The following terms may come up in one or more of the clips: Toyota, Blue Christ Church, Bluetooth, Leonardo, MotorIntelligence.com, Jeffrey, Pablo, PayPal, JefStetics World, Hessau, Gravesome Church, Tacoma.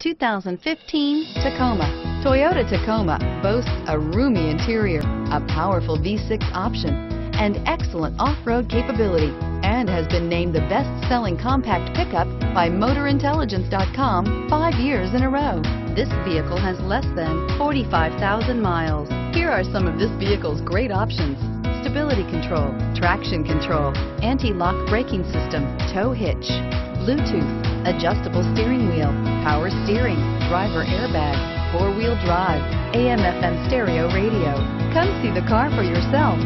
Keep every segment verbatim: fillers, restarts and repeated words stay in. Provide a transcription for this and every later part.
two thousand fifteen Tacoma. Toyota Tacoma boasts a roomy interior, a powerful V six option, and excellent off-road capability, and has been named the best-selling compact pickup by Motor Intelligence dot com five years in a row. This vehicle has less than forty-five thousand miles. Here are some of this vehicle's great options: stability control, traction control, anti-lock braking system, tow hitch, Bluetooth, adjustable steering wheel, power steering, driver airbag, four-wheel drive, A M F M stereo radio. Come see the car for yourself.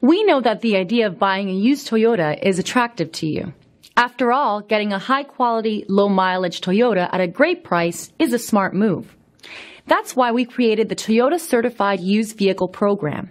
We know that the idea of buying a used Toyota is attractive to you. After all, getting a high-quality, low-mileage Toyota at a great price is a smart move. That's why we created the Toyota Certified Used Vehicle Program.